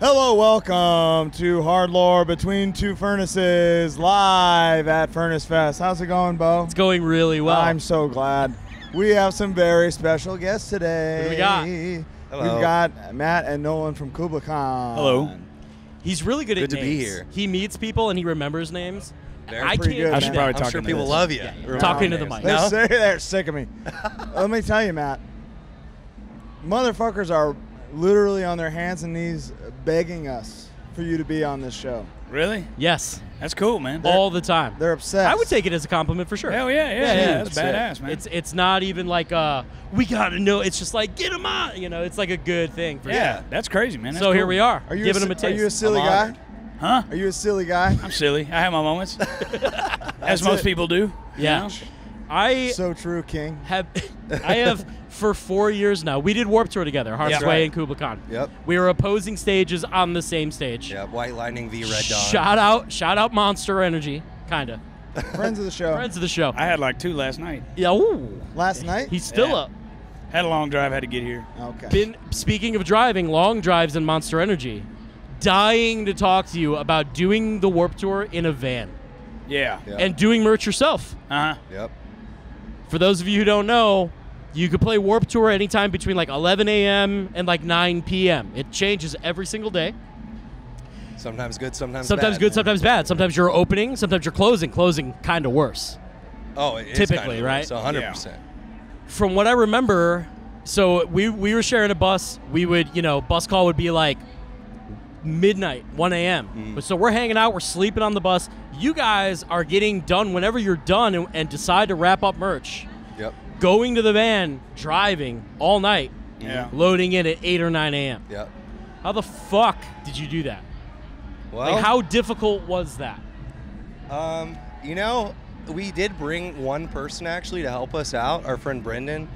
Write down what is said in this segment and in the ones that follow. Hello, welcome to HARDLORE Between Two Furnaces, live at Furnace Fest. How's it going, Bo? It's going really well. I'm so glad. We have some very special guests today. What do we got? Hello. We've got Matt and Nolan from Kublai Khan. Hello. He's really good at names. Good to be here. He meets people and he remembers names. I should probably talk to people. I'm sure people love you. Yeah. Talking to the mic. They're sick of me. Let me tell you, Matt. Motherfuckers are literally on their hands and knees begging us for you to be on this show. Really? Yes. That's cool, man. All the time. They're obsessed. I would take it as a compliment for sure. Hell yeah, yeah. That's badass, man. It's not even like we gotta know. It's just like get them on. You know, it's like a good thing for you. That's crazy, man. That's cool. Here we are. Are you giving them a taste? Are you a silly guy? Huh? Are you a silly guy? I'm silly. I have my moments, as most people do. Yeah. You know? So true, King. I have for 4 years now. We did Warped Tour together, Harm's Way and Kublai Khan. Yep. We were opposing stages on the same stage. Yeah, White Lightning v. Red Dawn. Shout out Monster Energy, kinda. Friends of the show. Friends of the show. I had like two last night. Yeah. Ooh. Last night? He's still up. Had a long drive, had to get here. Okay. Speaking of driving, long drives in Monster Energy. Dying to talk to you about doing the Warped Tour in a van. Yeah. Yep. And doing merch yourself. Uh-huh. Yep. For those of you who don't know, you could play Warped Tour anytime between like 11 a.m. and like 9 p.m. It changes every single day. Sometimes good, sometimes bad. Sometimes good, sometimes bad. Sometimes you're opening, sometimes you're closing. Closing kind of worse. Oh, it is typically, right? So 100%. Yeah. From what I remember, so we were sharing a bus. We would, you know, bus call would be like midnight, 1 a.m. Mm. So we're hanging out, we're sleeping on the bus. You guys are getting done whenever you're done and decide to wrap up merch. Yep. Going to the van, driving all night, loading in at 8 or 9 a.m. Yep. How the fuck did you do that? Well, like, how difficult was that? You know, we did bring one person actually to help us out, our friend Brendan.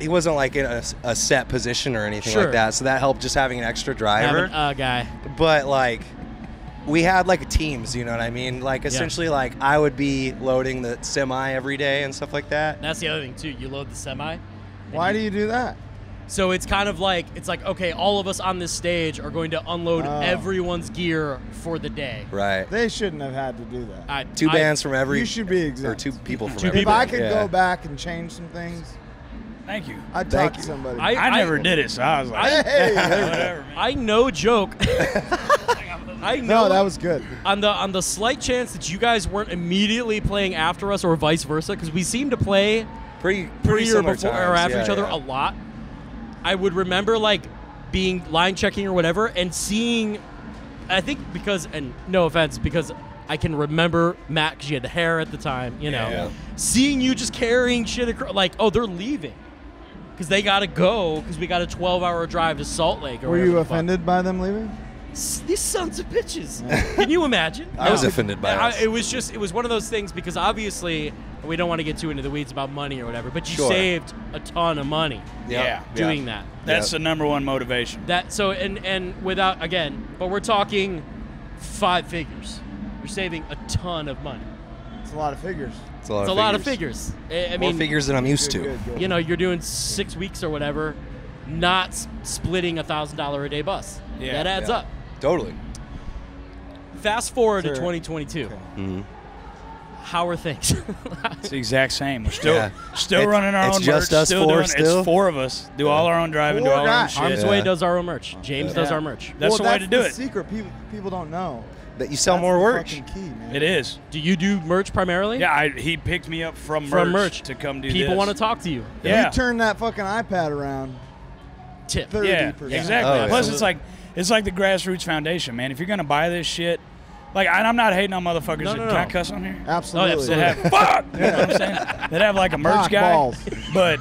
He wasn't like in a set position or anything like that, so that helped just having an extra driver. Guy. But like, we had like teams, you know what I mean? Like essentially, like I would be loading the semi every day and stuff like that. That's the other thing too. You load the semi. Why do you do that? So it's kind of like, it's like, okay, all of us on this stage are going to unload everyone's gear for the day. Right. They shouldn't have had to do that. Two bands from every. You should be exempt. Or two people from every. If I could go back and change some things. Thank you. I'd talk to somebody. I never did it, so I was like, hey, whatever, man. I no joke. I know. No, that was good. On the slight chance that you guys weren't immediately playing after us or vice versa, because we seemed to play pretty or before times. Or after each other a lot. I would remember like being line checking or whatever and seeing, I think because, and no offense, because I can remember Matt because you had the hair at the time, you know, seeing you just carrying shit across, like, oh, they're leaving. Because they got to go because we got a 12-hour drive to Salt Lake. Or were you offended by them leaving? These sons of bitches. Can you imagine? I was offended by it. It was just, it was one of those things because obviously we don't want to get too into the weeds about money or whatever, but you saved a ton of money doing that. That's the #1 motivation. That and without, again, but we're talking 5 figures. You're saving a ton of money. It's a lot of figures. It's a lot of figures. I mean, more figures than I'm used to. Good. You know, you're doing 6 weeks or whatever, not splitting $1,000 a day bus. Yeah, that adds up. Totally. Fast forward to 2022. Okay. Mm-hmm. How are things? It's the exact same. We're still running our own merch. It's just us still. It's four of us. Do all our own driving, do all our own shit. Harm's Way does our own merch. James does our merch. That's the way to do it. Secret people don't know. That you sell more merch. It is. Do you do merch primarily? Yeah, he picked me up from merch to come do this. People want to talk to you. Yeah. If you turn that fucking iPad around, tip 30%. Yeah, exactly. Oh, plus, it's like the grassroots foundation, man. If you're gonna buy this shit, like, and I'm not hating on motherfuckers. No. Can I cuss on here? Absolutely. Oh, that have fuck. You know what I'm saying? That have like a merch guy, but.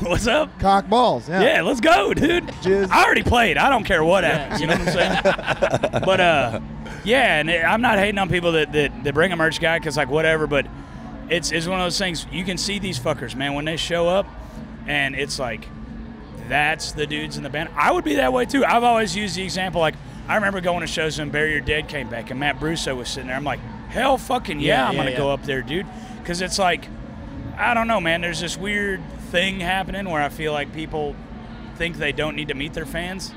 What's up? Cock balls. Yeah, let's go, dude. Jizz. I already played. I don't care what happens. You know what I'm saying? But, and I'm not hating on people that bring a merch guy because, like, whatever. But it's one of those things. You can see these fuckers, man, when they show up. And it's like, that's the dudes in the band. I would be that way, too. I've always used the example, like, I remember going to shows when Bury Your Dead came back. And Matt Bruso was sitting there. I'm like, hell fucking I'm going to go up there, dude. Because it's like, I don't know, man. There's this weird thing happening where I feel like people think they don't need to meet their fans.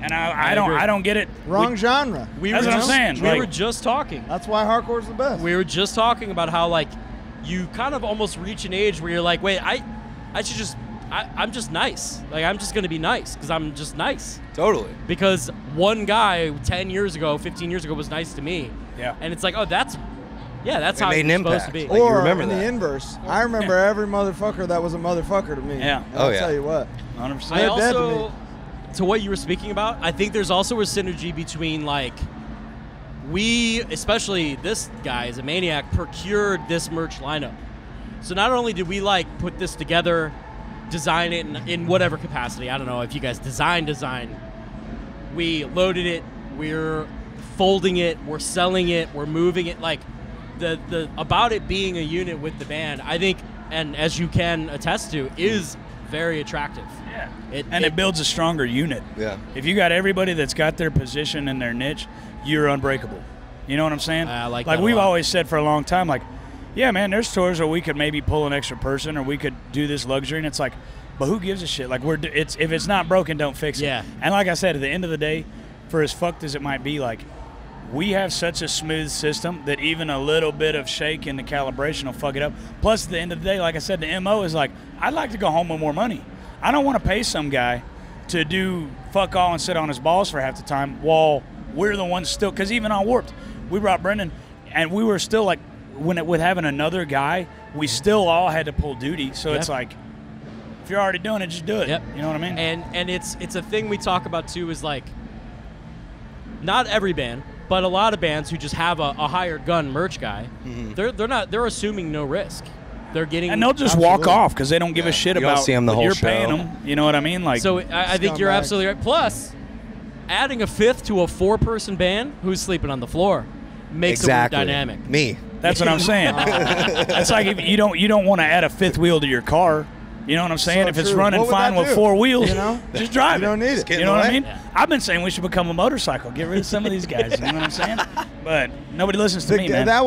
and I don't get it. Wrong genre. That's what I'm saying. We were just talking. That's why hardcore's the best. We were just talking about how like you kind of almost reach an age where you're like, wait, I should just. I'm just nice. Like, I'm just going to be nice because I'm just nice. Totally. Because one guy 10 years ago, 15 years ago was nice to me. Yeah. And it's like, oh, that's, yeah, that's how it's supposed to be. Like, or in the inverse. I remember every motherfucker that was a motherfucker to me. Yeah. And I'll tell you what. 100%. I also, to what you were speaking about, I think there's also a synergy between, like, we, especially this guy is a maniac, procured this merch lineup. So not only did we, like, put this together, design it in whatever capacity. I don't know if you guys design. We loaded it. We're folding it. We're selling it. We're moving it. Like the about it being a unit with the band, I think, and as you can attest to, is very attractive. Yeah. It builds a stronger unit. Yeah. If you got everybody that's got their position and their niche, you're unbreakable. You know what I'm saying? Like we've always said for a long time, like, yeah, man, there's tours where we could maybe pull an extra person or we could do this luxury, and it's like, but who gives a shit? Like, if it's not broken, don't fix it. Yeah. And like I said, at the end of the day, for as fucked as it might be, like, we have such a smooth system that even a little bit of shake in the calibration will fuck it up. Plus, at the end of the day, like I said, the MO is like, I'd like to go home with more money. I don't want to pay some guy to do fuck all and sit on his balls for half the time while we're the ones still, because even on Warped, we brought Brendan, and we were still like, with having another guy, we still all had to pull duty. So it's like, if you're already doing it, just do it. Yep. You know what I mean? And it's a thing we talk about too, is like, not every band, but a lot of bands who just have a hired gun merch guy, they're assuming no risk. They're getting, and they'll just walk off because they don't give a shit about you're paying them. You know what I mean? Like, so I think you're absolutely right. Plus, adding a fifth to a four-person band who's sleeping on the floor makes it more dynamic. That's what I'm saying. It's like if you don't want to add a fifth wheel to your car. You know what I'm saying? So if it's running fine with four wheels, you know? Just drive it. You don't need it. You know what I mean? Yeah. I've been saying we should become a motorcycle. Get rid of some of these guys. You know what I'm saying? But nobody listens to me, man. That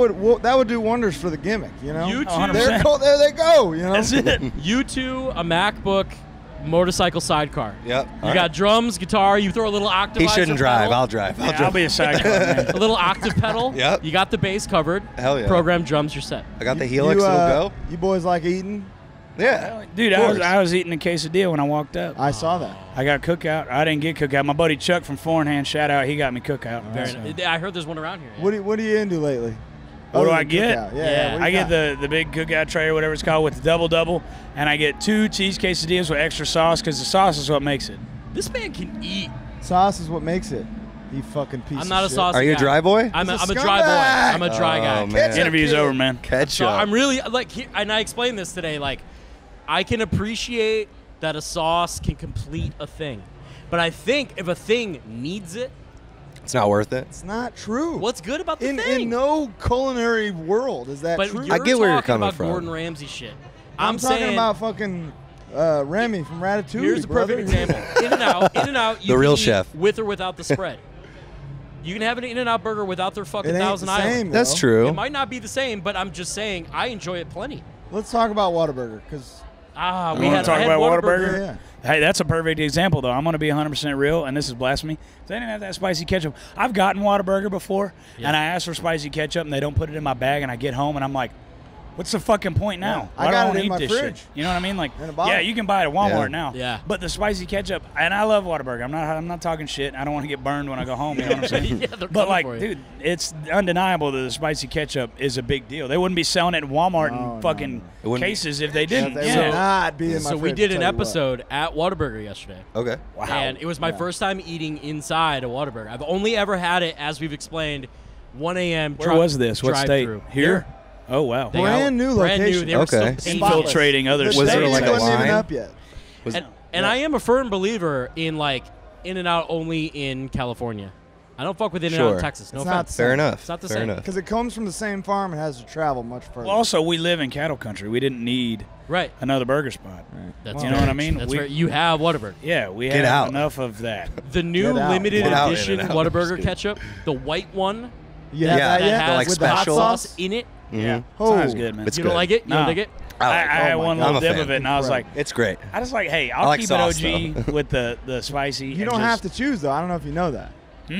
would do wonders for the gimmick. You know? You two, there they go. You know? That's it. You two, a MacBook, motorcycle sidecar. Yep. You got drums, guitar. You throw a little octave. He shouldn't drive. Pedal. I'll drive. I'll drive. I'll be a sidecar. Man. A little octave pedal. Yep. You got the bass covered. Hell yeah. Program drums. You're set. I got the Helix. It'll go. You boys like eating? Yeah. Dude, I was eating a quesadilla when I walked up. I saw that. I got Cookout. I didn't get Cookout. My buddy Chuck from Foreign Hand, shout out. He got me Cookout. Right. I heard there's one around here. Yeah. What are you into lately? What do I get? Cookout. Yeah. I get the big Cookout tray or whatever it's called with the double-double, and I get 2 cheese quesadillas with extra sauce because the sauce is what makes it. This man can eat. Sauce is what makes it. You fucking piece of shit. I'm not a sauce guy. Are you a dry boy? I'm a dry boy. I'm a dry guy. Man. Interview's over, man. Ketchup. I'm really, like, and I explained this today, like, I can appreciate that a sauce can complete a thing. But I think if a thing needs it, it's not worth it. It's not true. What's good about the thing? In no culinary world is that true. I get where you're coming from. Gordon Ramsay shit. I'm talking about fucking Remy from Ratatouille. Here's a perfect example. In-N-Out. The real chef. With or without the spread. You can have an In-N-Out burger without their fucking Thousand Island. That's true. It might not be the same, but I'm just saying I enjoy it plenty. Let's talk about Whataburger because. We want to talk about Whataburger? Yeah. Hey, that's a perfect example, though. I'm going to be 100% real, and this is blasphemy. They didn't have that spicy ketchup. I've gotten Whataburger before, and I asked for spicy ketchup, and they don't put it in my bag, and I get home, and I'm like, what's the fucking point now? Yeah, I got it in my fridge. Shit? You know what I mean? Like, yeah, you can buy it at Walmart now. Yeah. But the spicy ketchup, and I love Whataburger. I'm not talking shit. I don't want to get burned when I go home. You know what I'm saying? But, like, dude, it's undeniable that the spicy ketchup is a big deal. They wouldn't be selling it at Walmart in fucking cases if they didn't. Yeah, they would not be in my fridge. So we did an episode at Whataburger yesterday. Okay. Wow. And it was my first time eating inside a Whataburger. I've only ever had it, as we've explained, 1 a.m. Where was this? What state? Here? Oh, wow. Brand new location. They were still infiltrating other states. It wasn't even up yet. And I am a firm believer in, like, In-N-Out only in California. I don't fuck with In-N-Out in Texas. No offense. Fair enough. It's not the same. Because it comes from the same farm and has to travel much further. Well, also, we live in cattle country. We didn't need another burger spot. Right. You know what I mean? That's right. You have Whataburger. Yeah, we have enough of that. The new limited edition Whataburger ketchup, the white one, that has hot sauce in it. Yeah, sounds good, man. You don't like it? You don't dig it? I had one little dip of it, and I was like, "It's great." I just like, hey, I'll keep it OG with the spicy. You don't have to choose, though. I don't know if you know that. Hmm?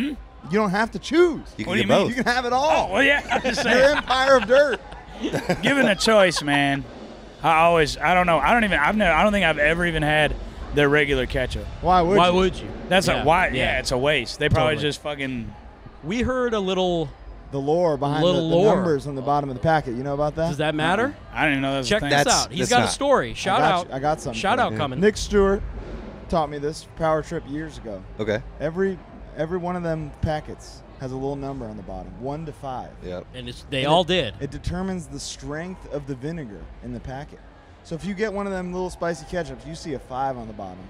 You don't have to choose. You can both. You can have it all. Oh, well, yeah. I'm just saying. You're empire of dirt. Given a choice, man, I don't know. I don't even. I don't think I've ever even had their regular ketchup. Why would? Why would you? That's a why. Yeah. It's a waste. They probably just fucking. We heard a little. The lore behind the numbers on the bottom of the packet. You know about that? Does that matter? I didn't even know that was a thing. Check this out. He's got a story. Shout out. I got something. Shout out coming. Nick Stewart taught me this power trip years ago. Okay. Every one of them packets has a little number on the bottom, 1 to 5. Yep. And they all did. It determines the strength of the vinegar in the packet. So if you get one of them little spicy ketchups, you see a 5 on the bottom.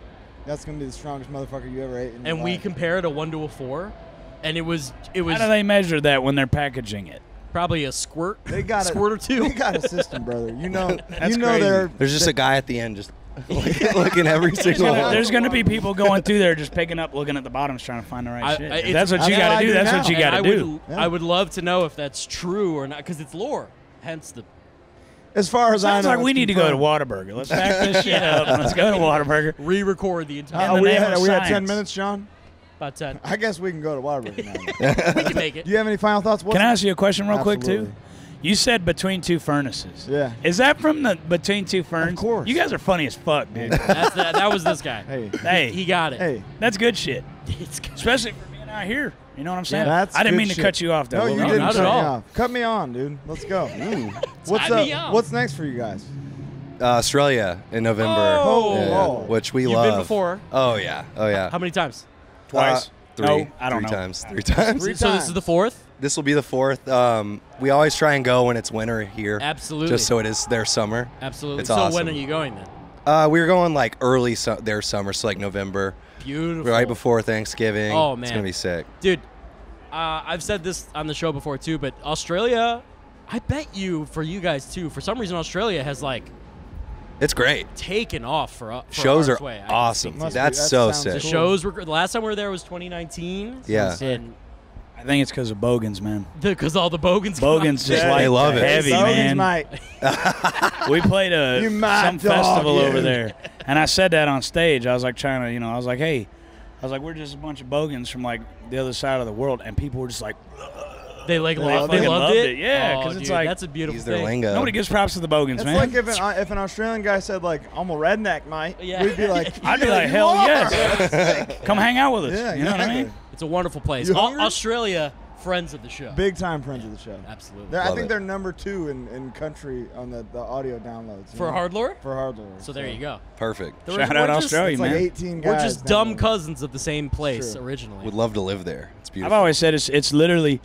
That's going to be the strongest motherfucker you ever ate in your life. And we compare it a 1 to a 4. And it was. How do they measure that when they're packaging it? Probably a squirt. They got squirt or two. They got a system, brother. You know, there's just a guy at the end just looking every single one. There's going to be people going through there just picking up, looking at the bottoms, trying to find the right shit. That's what you got to do. That's what you got to do. I would love to know if that's true or not, because it's lore. Hence the. As far as I know, we need to go to Whataburger. Let's pack this shit up. And let's go to Whataburger. Re-record the entire. We had 10 minutes, John. About 10. I guess we can go to Whataburger now. We can make it. Do you have any final thoughts? Can I ask you a question real quick, too? You said between two furnaces. Yeah. Is that from the between two ferns? Of course. You guys are funny as fuck, dude. That was this guy. Hey. He got it. Hey. That's good shit. It's good. Especially for being out here. You know what I'm saying? Yeah, I didn't mean to cut you off, though. No, you didn't at all. Cut me on, dude. Let's go. What's next for you guys? Australia in November. Oh. Yeah, which we love. You've been before. Oh, yeah. Oh, yeah. How many times? Twice. Three times. So this is the fourth? This will be the fourth. We always try and go when it's winter here. Absolutely. Just so it is their summer. Absolutely. It's awesome. When are you going then? We're going like early their summer, so like November. Beautiful. Right before Thanksgiving. Oh, man. It's going to be sick. Dude, I've said this on the show before too, but Australia, I bet you, for you guys too, for some reason Australia has like, it's great. Taken off for shows are awesome. That's so sick. The shows were. The last time we were there was 2019. Yeah, and I think it's because of Bogans, man. Because all the Bogans. Bogans just like they love it. Heavy Bogans, man. Might. We played some festival over there, and I said that on stage. I was like trying to, I was like, hey, we're just a bunch of Bogans from like the other side of the world, and people were just like. They loved it. Yeah, because it's like that's a beautiful thing. Lingo. Nobody gives props to the Bogans, man. It's like if an Australian guy said like I'm a redneck, mate. Yeah. We'd be like, I'd be like, hell yes, come hang out with us. Yeah, you know what I mean? It's a wonderful place. Australia, friends of the show. Big time friends of the show. Absolutely. I think they're #2 in country on the audio downloads for HARDLORE. For HARDLORE. So there you go. Perfect. Shout out Australia, man. Like 18 guys. We're just dumb cousins of the same place originally. Would love to live there. It's beautiful. I've always said it's literally.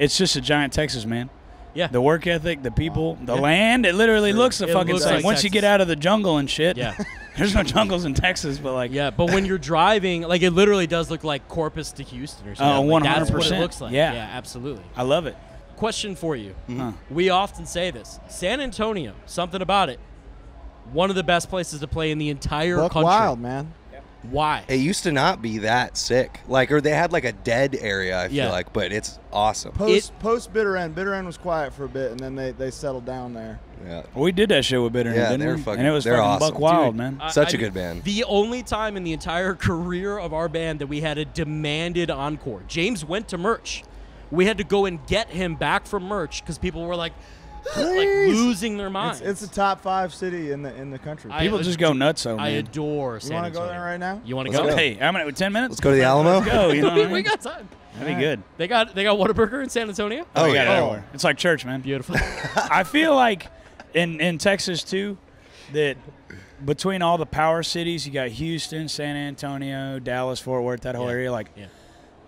It's just a giant Texas, man. Yeah. The work ethic, the people, the land. It literally looks the fucking same. Like once you get out of the jungle and shit. Yeah. There's no jungles in Texas, but like. Yeah, but when you're driving, like it literally does look like Corpus to Houston or something. Oh, like 100%. That's what it looks like. Yeah. Yeah, absolutely. I love it. Question for you. Mm-hmm. We often say this. San Antonio, something about it. One of the best places to play in the entire country. Wild, man. Why? It used to not be that sick. Like, or they had like a dead area, I feel like, but it's awesome. Post Bitter End. Bitter End was quiet for a bit, and then they settled down there. Yeah. We did that show with Bitter End, didn't we? And it was fucking awesome. Buck Wild, man. Such a good band. The only time in the entire career of our band that we had a demanded encore. James went to merch. We had to go and get him back from merch because people were like, losing their minds. It's a top 5 city in the country. People just go nuts over. I adore San Antonio. You want to go there right now? You want to go? Hey, I'm at 10 minutes. Let's go to the Alamo. Let's go. You know what I mean? We got time. That'd be good. They got Whataburger in San Antonio. Oh yeah, it's like church, man. Beautiful. I feel like in Texas too, that between all the power cities, you got Houston, San Antonio, Dallas, Fort Worth, that whole area, like. Yeah.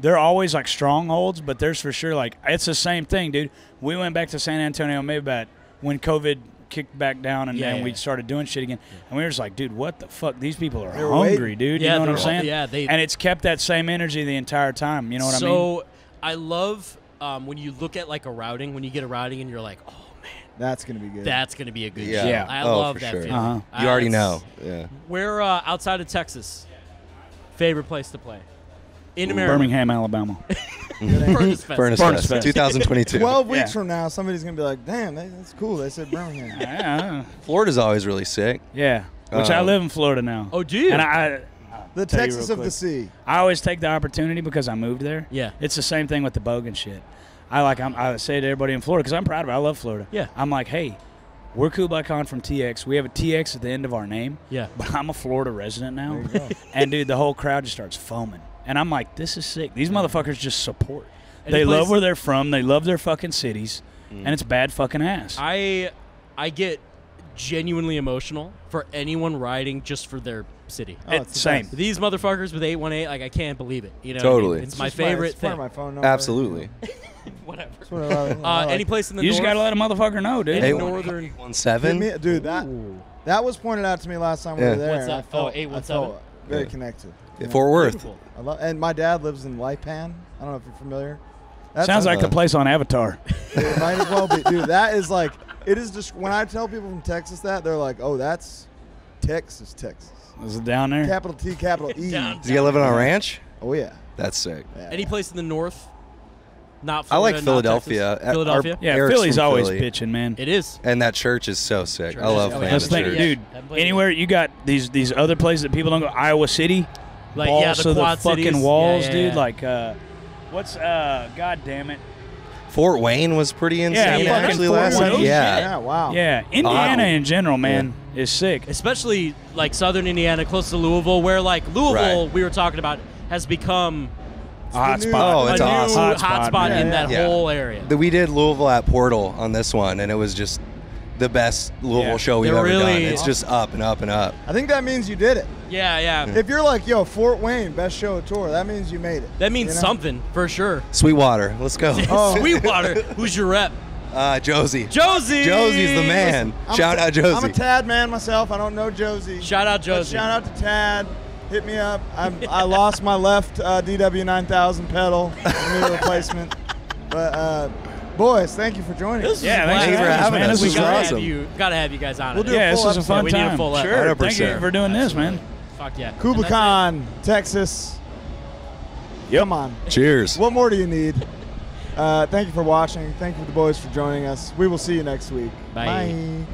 They're always like strongholds, but there's for sure like it's the same thing, dude. We went back to San Antonio maybe about when COVID kicked back down and then we started doing shit again. Yeah. And we were just like, dude, what the fuck? These people are hungry, dude. Yeah, you know what I'm saying? Yeah, and it's kept that same energy the entire time. You know what I mean? So I love when you look at like a routing, when you get a routing and you're like, oh, man. That's going to be good. That's going to be a good show. Yeah. I love that feeling. You already know. Yeah. We're outside of Texas. Favorite place to play? In America. Birmingham, Alabama. Furnace Fest. 2022. 12 weeks from now, somebody's going to be like, damn, that's cool. They said brown hand. Yeah. Florida's always really sick. Yeah. Which I live in Florida now. Oh, do you? And the Texas of the sea. I always take the opportunity because I moved there. Yeah. It's the same thing with the bogan shit. I say to everybody in Florida, because I'm proud of it. I love Florida. Yeah. I'm like, hey, we're Kublai Khan from TX. We have a TX at the end of our name. Yeah. But I'm a Florida resident now. There you go. And, dude, the whole crowd just starts foaming. And I'm like, this is sick. These motherfuckers just support. And they love where they're from. They love their fucking cities. Mm. And it's bad fucking ass. I get genuinely emotional for anyone riding just for their city. Oh, it's the same. These motherfuckers with 818, like, I can't believe it. You know, totally. It's my favorite thing. My phone number. Absolutely. Whatever. Any place in the north. You just got to let a motherfucker know, dude. 817? Dude, that was pointed out to me last time we were there. What's that? Oh, 817? Very connected. Fort Worth. Beautiful. I love, and my dad lives in Lipan. I don't know if you're familiar. That sounds like the place on Avatar. It might as well be. Dude, that is like, it is just, when I tell people from Texas that, they're like, oh, that's Texas, Texas. Is it down there? Capital T, capital E. Does he live on a ranch? Oh, yeah. That's sick. Yeah. Any place in the north? Not Florida, I like Philadelphia. Philadelphia? Yeah, Eric's Philly's always bitching, man. It is. And that church is so sick. Church. I love Philly. Dude, anywhere you got these other places that people don't go. Iowa City. Like, the quad fucking cities. Walls, dude. Like, God damn it. Fort Wayne was pretty insane, actually, last time. Yeah, wow. Yeah, Indiana in general, man, is sick. Especially, like, southern Indiana, close to Louisville, where, like, Louisville, we were talking about, has become a hot spot. Oh, it's a awesome hot spot in that whole area. We did Louisville at Portal on this one, and it was just the best Louisville show we've ever done. It's just up and up and up. I think that means you did it. Yeah, yeah. If you're like, yo, Fort Wayne, best show of tour, that means you made it. That means something, for sure. Sweetwater, let's go. Sweetwater, who's your rep? Josie. Josie! Josie's the man. Shout out Josie. I'm a Tad man myself. I don't know Josie. Shout out Josie. Shout out to Tad. Hit me up. I lost my left DW9000 pedal. I need a replacement. But, boys, thank you for joining us. Yeah, thanks for having us. This was awesome. We've got to have you guys on. Yeah, this was a fun time. We need a full up. Sure, thank you for doing this, man. Fuck yeah. Kublai Khan, Texas. Come on. Cheers. What more do you need? Thank you for watching. Thank you to the boys for joining us. We will see you next week. Bye. Bye.